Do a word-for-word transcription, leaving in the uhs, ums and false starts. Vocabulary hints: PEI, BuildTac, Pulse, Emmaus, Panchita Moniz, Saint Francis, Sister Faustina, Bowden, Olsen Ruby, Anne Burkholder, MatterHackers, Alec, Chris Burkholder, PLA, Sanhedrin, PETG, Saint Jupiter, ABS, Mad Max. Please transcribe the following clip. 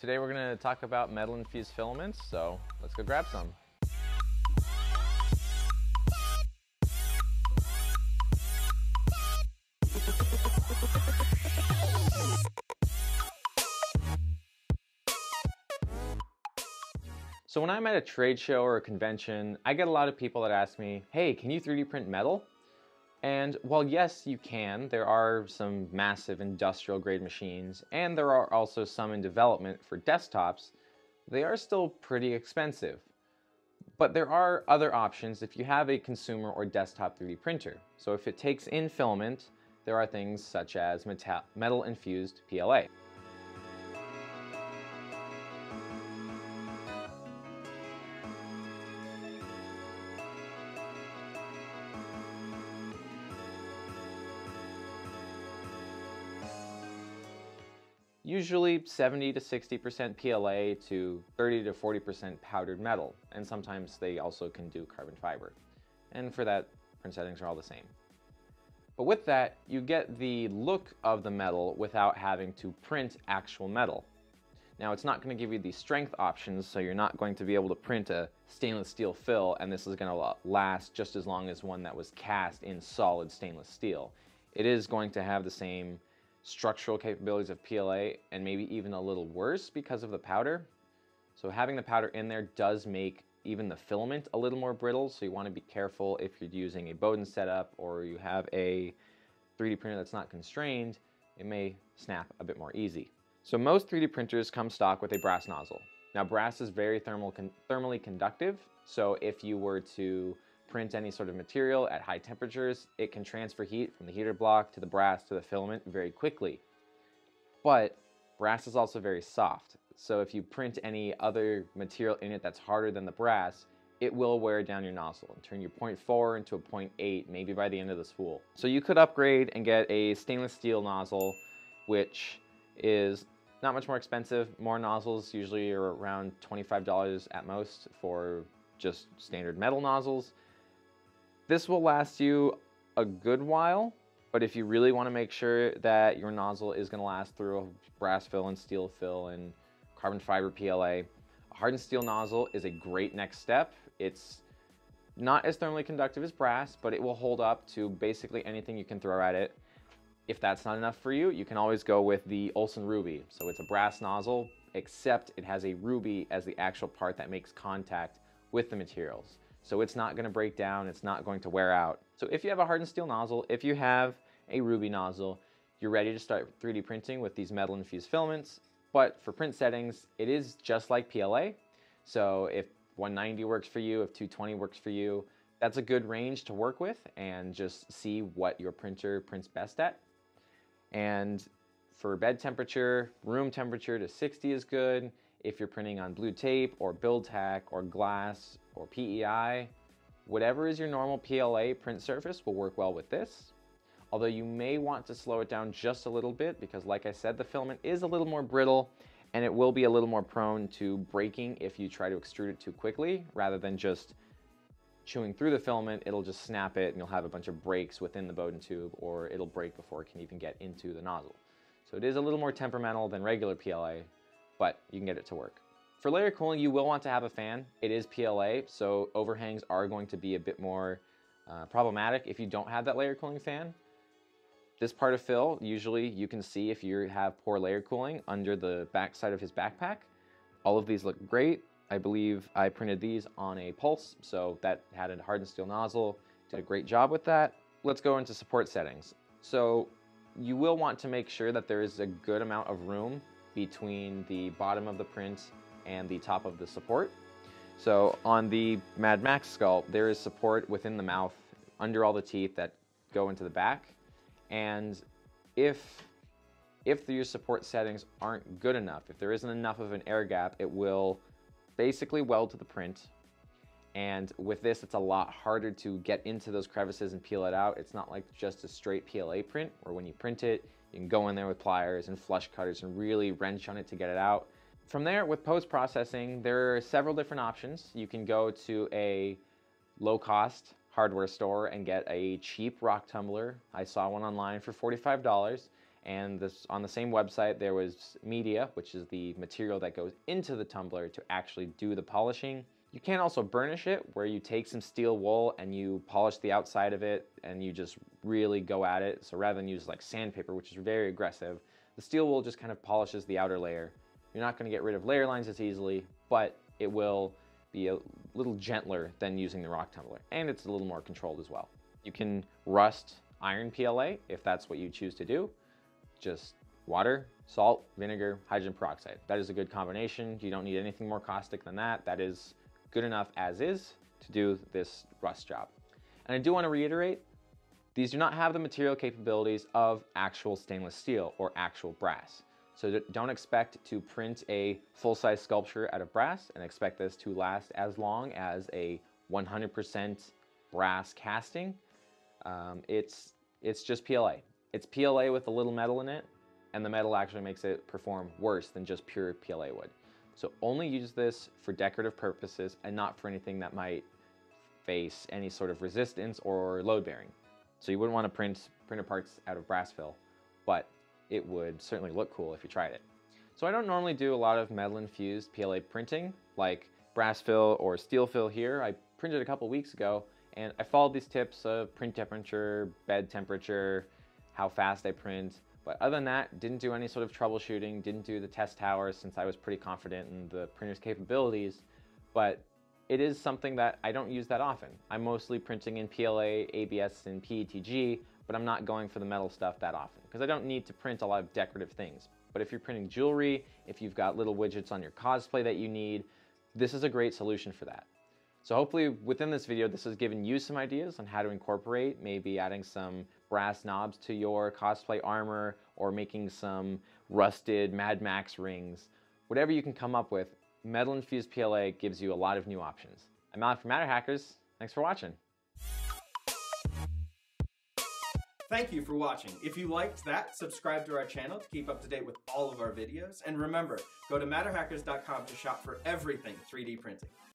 Today we're going to talk about metal-infused filaments, so let's go grab some. So when I'm at a trade show or a convention, I get a lot of people that ask me, hey, can you three D print metal? And while yes, you can, there are some massive industrial grade machines, and there are also some in development for desktops, they are still pretty expensive. But there are other options if you have a consumer or desktop three D printer. So if it takes in filament, there are things such as metal infused P L A. Usually seventy to sixty percent P L A to thirty to forty percent powdered metal, and sometimes they also can do carbon fiber. And for that, print settings are all the same. But with that, you get the look of the metal without having to print actual metal. Now, it's not going to give you the strength options, so you're not going to be able to print a stainless steel fill, and this is going to last just as long as one that was cast in solid stainless steel. It is going to have the same structural capabilities of P L A, and maybe even a little worse because of the powder. So having the powder in there does make even the filament a little more brittle, so you want to be careful if you're using a Bowden setup or you have a three D printer that's not constrained, it may snap a bit more easy. So most three D printers come stock with a brass nozzle. Now brass is very thermal con- thermally conductive, so if you were to print any sort of material at high temperatures, it can transfer heat from the heater block to the brass to the filament very quickly. But brass is also very soft, so if you print any other material in it that's harder than the brass, it will wear down your nozzle and turn your point four into a point eight maybe by the end of the spool. So you could upgrade and get a stainless steel nozzle, which is not much more expensive. More nozzles usually are around twenty-five dollars at most for just standard metal nozzles. This will last you a good while, but if you really want to make sure that your nozzle is going to last through a brass fill and steel fill and carbon fiber P L A, a hardened steel nozzle is a great next step. It's not as thermally conductive as brass, but it will hold up to basically anything you can throw at it. If that's not enough for you, you can always go with the Olsen Ruby. So it's a brass nozzle, except it has a ruby as the actual part that makes contact with the materials. So it's not going to break down, it's not going to wear out. So if you have a hardened steel nozzle, if you have a ruby nozzle, you're ready to start three D printing with these metal infused filaments. But for print settings, it is just like P L A. So if one ninety works for you, if two twenty works for you, that's a good range to work with and just see what your printer prints best at. And for bed temperature, room temperature to sixty is good. If you're printing on blue tape or BuildTac or glass or P E I, whatever is your normal P L A print surface will work well with this. Although you may want to slow it down just a little bit because, like I said, the filament is a little more brittle and it will be a little more prone to breaking if you try to extrude it too quickly. Rather than just chewing through the filament, it'll just snap it and you'll have a bunch of breaks within the Bowden tube, or it'll break before it can even get into the nozzle. So it is a little more temperamental than regular P L A, but you can get it to work. For layer cooling, you will want to have a fan. It is P L A, so overhangs are going to be a bit more uh, problematic if you don't have that layer cooling fan. This part of Phil, usually you can see if you have poor layer cooling under the backside of his backpack. All of these look great. I believe I printed these on a Pulse, so that had a hardened steel nozzle. Did a great job with that. Let's go into support settings. So you will want to make sure that there is a good amount of room between the bottom of the print and the top of the support. So on the Mad Max sculpt, there is support within the mouth, under all the teeth that go into the back. And if, if your support settings aren't good enough, if there isn't enough of an air gap, it will basically weld to the print. And with this, it's a lot harder to get into those crevices and peel it out. It's not like just a straight P L A print, where when you print it, you can go in there with pliers and flush cutters and really wrench on it to get it out. From there, with post-processing, there are several different options. You can go to a low-cost hardware store and get a cheap rock tumbler. I saw one online for forty-five dollars, And this, on the same website, there was media, which is the material that goes into the tumbler to actually do the polishing. You can also burnish it, where you take some steel wool and you polish the outside of it and you just really go at it. So rather than use like sandpaper, which is very aggressive, the steel wool just kind of polishes the outer layer. You're not gonna get rid of layer lines as easily, but it will be a little gentler than using the rock tumbler. And it's a little more controlled as well. You can rust iron P L A if that's what you choose to do. Just water, salt, vinegar, hydrogen peroxide. That is a good combination. You don't need anything more caustic than that. That is good enough as is to do this rust job. And I do want to reiterate, these do not have the material capabilities of actual stainless steel or actual brass. So don't expect to print a full-size sculpture out of brass and expect this to last as long as a one hundred percent brass casting. Um, it's, it's just P L A. It's P L A with a little metal in it, and the metal actually makes it perform worse than just pure P L A would. So only use this for decorative purposes and not for anything that might face any sort of resistance or load bearing. So you wouldn't want to print printer parts out of brass fill, but it would certainly look cool if you tried it. So I don't normally do a lot of metal infused P L A printing like brass fill or steel fill here. I printed a couple weeks ago and I followed these tips of print temperature, bed temperature, how fast I print. But other than that, didn't do any sort of troubleshooting, didn't do the test towers since I was pretty confident in the printer's capabilities, but it is something that I don't use that often. I'm mostly printing in P L A, A B S, and P E T G, but I'm not going for the metal stuff that often because I don't need to print a lot of decorative things. But if you're printing jewelry, if you've got little widgets on your cosplay that you need, this is a great solution for that. So hopefully within this video, this has given you some ideas on how to incorporate, maybe adding some brass knobs to your cosplay armor or making some rusted Mad Max rings. Whatever you can come up with, metal infused P L A gives you a lot of new options. I'm Alec from MatterHackers. Thanks for watching. Thank you for watching. If you liked that, subscribe to our channel to keep up to date with all of our videos. And remember, go to matterhackers dot com to shop for everything three D printing.